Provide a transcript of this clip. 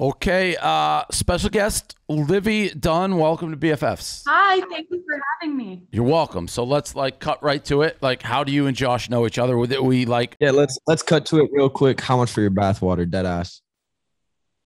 Okay, special guest Livvy Dunne, welcome to BFFs. Hi, thank you for having me. You're welcome. So let's cut right to it. How do you and Josh know each other? Yeah, let's cut to it real quick. How much for your bathwater, deadass?